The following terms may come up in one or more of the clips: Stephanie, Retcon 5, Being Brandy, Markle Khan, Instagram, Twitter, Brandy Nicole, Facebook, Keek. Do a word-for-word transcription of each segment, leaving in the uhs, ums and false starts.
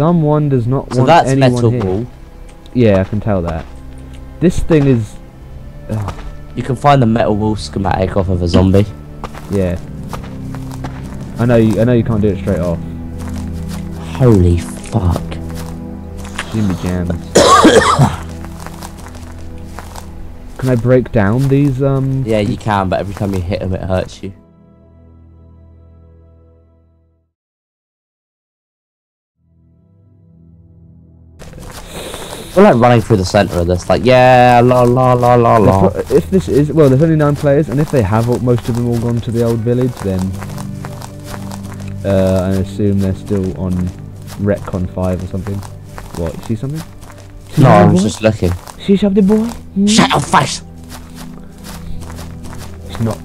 Someone does not so want that's anyone metal here. Ball. Yeah, I can tell that. This thing is... Ugh. You can find the metal wall schematic off of a zombie. Yeah. I know you, I know you can't do it straight off. Holy fuck. Jimmy jams. Can I break down these, um... Yeah, you can, but every time you hit them, it hurts you. We're like running through the centre of this, like, yeah, la la la la la. If this is, well, there's only nine players, and if they have all, most of them all gone to the old village, then uh, I assume they're still on Retcon five or something. What, you see something? See no, I was just looking. See something, boy? Mm. Shut your face! It's not,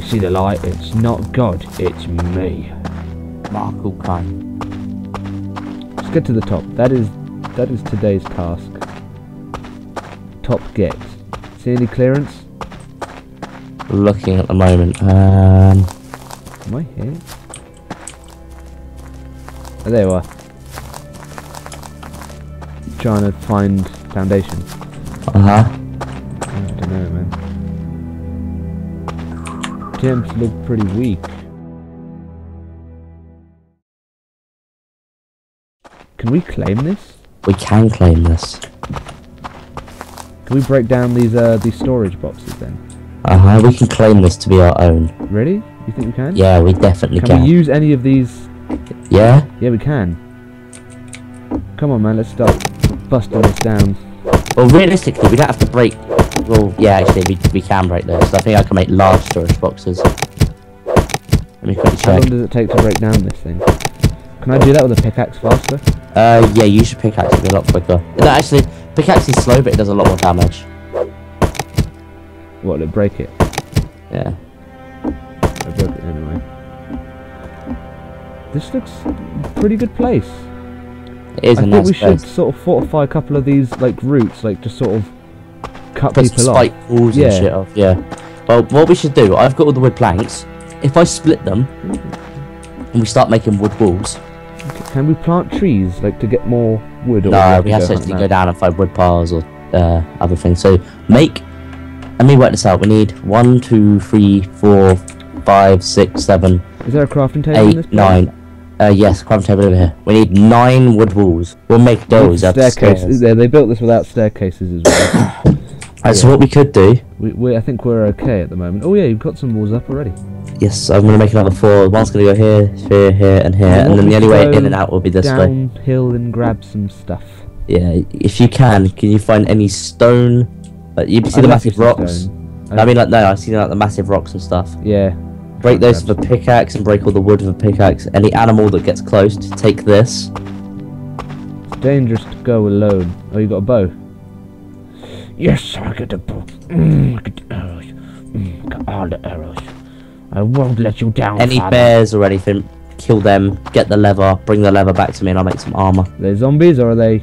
you see the light? It's not God, it's me. Markle Khan. Let's get to the top. That is... That is today's task. Top get. See any clearance? Looking at the moment. Um. Am I here? Oh, there you are. Trying to find foundation. Uh huh. Oh, I don't know, man. Temps look pretty weak. Can we claim this? We can claim this. Can we break down these uh these storage boxes then? Uh huh. We can claim this to be our own. Really? You think we can? Yeah, we definitely can. Can we use any of these? Yeah. Yeah, we can. Come on, man. Let's start busting this down. Well, realistically, we don't have to break. Well, yeah, actually, we we can break this. I think I can make large storage boxes. Let me quickly check. How long does it take to break down this thing? Can I do that with a pickaxe faster? Uh, yeah, you should pickaxe it a lot quicker. No, actually, pickaxe is slow, but it does a lot more damage. What, it'll break it? Yeah. I broke it anyway. This looks a pretty good place. It is a nice place. I think we should sort of fortify a couple of these, like, routes, like, just sort of cut people off. Spike walls and shit off, yeah. Well, what we should do, I've got all the wood planks. If I split them, and we start making wood walls... Can we plant trees, like, to get more wood? Or no, we have to actually go down and find wood piles or uh, other things. So, make... Let me work this out. We need one, two, three, four, five, six, seven... Is there a crafting table in this place? nine. Uh, yes, crafting table over here. We need nine wood walls. We'll make those out of stairs. They built this without staircases as well. Alright, so what we could do... We, we, I think we're okay at the moment. Oh yeah, you've got some walls up already. Yes, I'm going to make another four. One's going to go here, here, here, and here, and, and then the only way in and out will be this way. Downhill and grab some stuff. Yeah, if you can, can you find any stone? Like, you see I the massive rocks? I, I mean, like, no, I've seen like the massive rocks and stuff. Yeah. Break those with a pickaxe and break all the wood with a pickaxe. Any animal that gets close, to take this. It's dangerous to go alone. Oh, you got a bow? Yes, I got a bow. Mm, I got arrows. Mm, I got all the arrows. I won't let you down. Any father. Bears or anything, kill them, get the leather, bring the leather back to me and I'll make some armour. Are they zombies or are they...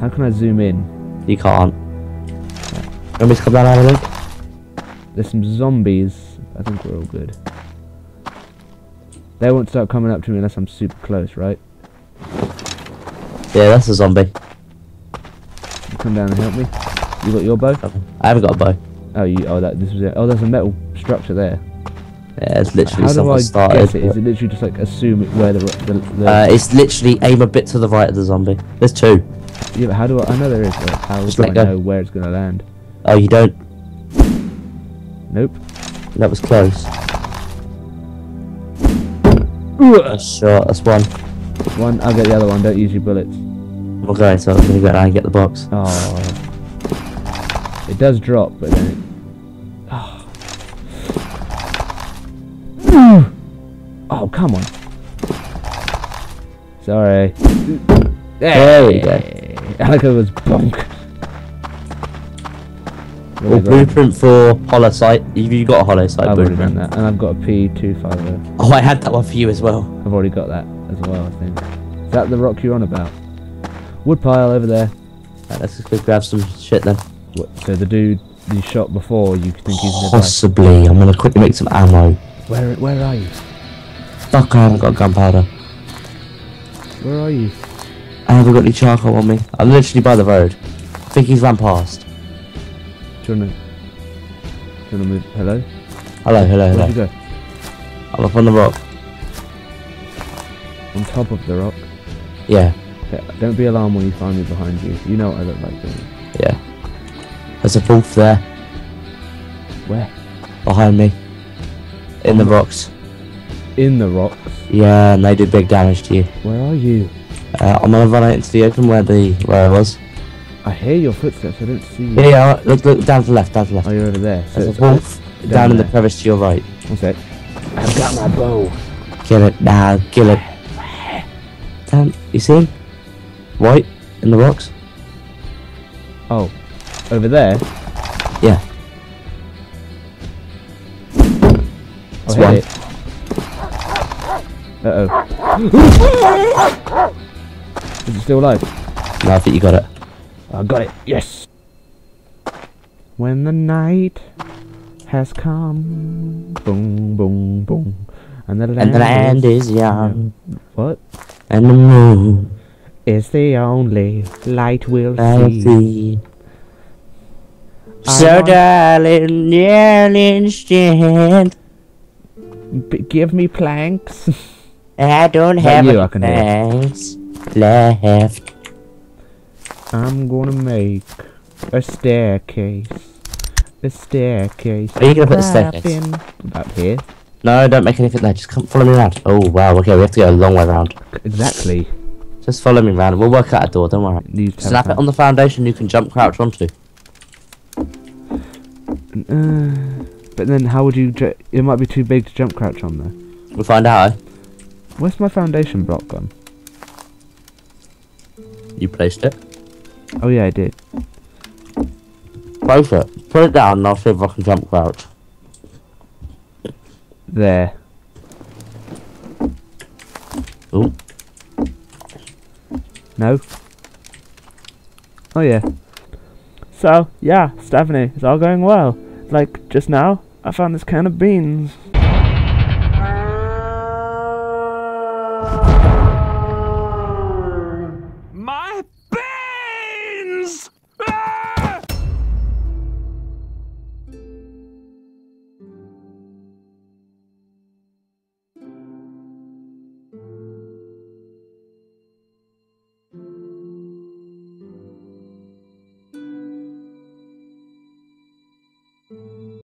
How can I zoom in? You can't. Want me to come down out of the way? There's some zombies. I think we're all good. They won't start coming up to me unless I'm super close, right? Yeah, that's a zombie. Come down and help me. You got your bow? I haven't got a bow. Oh, you. Oh, that. This was it. Oh, there's a metal structure there. Yeah, it's literally something I started. Guess it? Is it literally just like assume it where the? the, the uh, it's literally aim a bit to the right of the zombie. There's two. Yeah, but how do I? I know there is. Like, how just do I go. know where it's gonna land? Oh, you don't. Nope. That was close. That's shot. That's one. One. I'll get the other one. Don't use your bullets. Okay, so I'm gonna go down and get the box. Oh, it does drop, but then. It... Oh. Oh, come on! Sorry. Hey. There we go. Alaka was bonk. Well, blueprint for hollow sight. Have you got a hollow sight? I've already done that, and I've got a P two fifty. Oh, I had that one for you as well. I've already got that as well. I think. Is that the rock you're on about? Wood pile over there. Right, let's just go grab some shit then. What, so the dude you shot before, you think he's nearby. Possibly. I'm gonna quickly make some ammo. Where where are you? Fuck, I haven't got gunpowder. Where are you? I haven't got any charcoal on me. I'm literally by the road. I think he's ran past. Do you wanna, do you wanna move? Hello? Hello, hello, hello. Where'd you go? I'm up on the rock. On top of the rock? Yeah. Don't be alarmed when you find me behind you. You know what I look like, don't you? Yeah. There's a wolf there. Where? Behind me. In the rocks. In the rocks? Yeah, and they do big damage to you. Where are you? Uh, I'm gonna run out into the open where the where I was. I hear your footsteps, I don't see you. Yeah, yeah, look, look, down to the left, down to the left. Oh, you're over there. So there's a wolf down, down in the crevice to your right. One sec. I've got my bow. Kill it now, nah, kill it. Damn, you see him? White, in the rocks. Oh, over there? Yeah. It's one. It. Uh-oh. Is it still alive? No, I think you got it. I got it, yes! When the night has come, boom, boom, boom, and the land, and the land is, is young. What? And the moon is the only light we'll see. see. So darling, darling, stand. B give me planks. I don't have you, planks left. I'm gonna make a staircase. A staircase. Where are you gonna put the staircase? Up here. No, don't make anything there. Just come follow me around. Oh wow. Okay, we have to go a long way round. Exactly. Just follow me around. We'll work out a door. Don't worry. Snap it on the foundation. You can jump crouch onto. Uh, but then, how would you? It might be too big to jump crouch on there. We'll find out. Eh? Where's my foundation block gone? You placed it. Oh yeah, I did. Place it. Put it down, and I'll see if I can jump crouch. There. Oh. No. Oh yeah. So yeah, Stephanie, it's all going well. Like just now, I found this can of beans.